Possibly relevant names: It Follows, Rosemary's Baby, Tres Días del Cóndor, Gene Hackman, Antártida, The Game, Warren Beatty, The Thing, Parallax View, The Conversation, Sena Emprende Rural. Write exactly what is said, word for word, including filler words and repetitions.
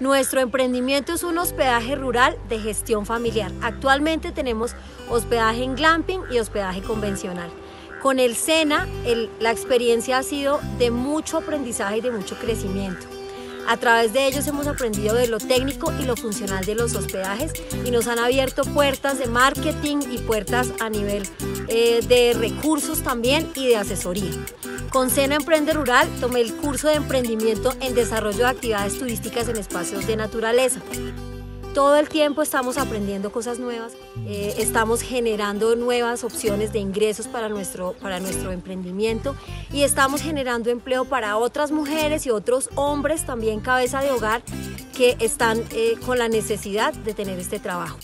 Nuestro emprendimiento es un hospedaje rural de gestión familiar. Actualmente tenemos hospedaje en glamping y hospedaje convencional. Con el Sena, el, la experiencia ha sido de mucho aprendizaje y de mucho crecimiento. A través de ellos hemos aprendido de lo técnico y lo funcional de los hospedajes y nos han abierto puertas de marketing y puertas a nivel eh, de recursos también y de asesoría. Con Sena Emprende Rural tomé el curso de emprendimiento en desarrollo de actividades turísticas en espacios de naturaleza. Todo el tiempo estamos aprendiendo cosas nuevas, eh, estamos generando nuevas opciones de ingresos para nuestro, para nuestro emprendimiento y estamos generando empleo para otras mujeres y otros hombres, también cabeza de hogar, que están eh, con la necesidad de tener este trabajo.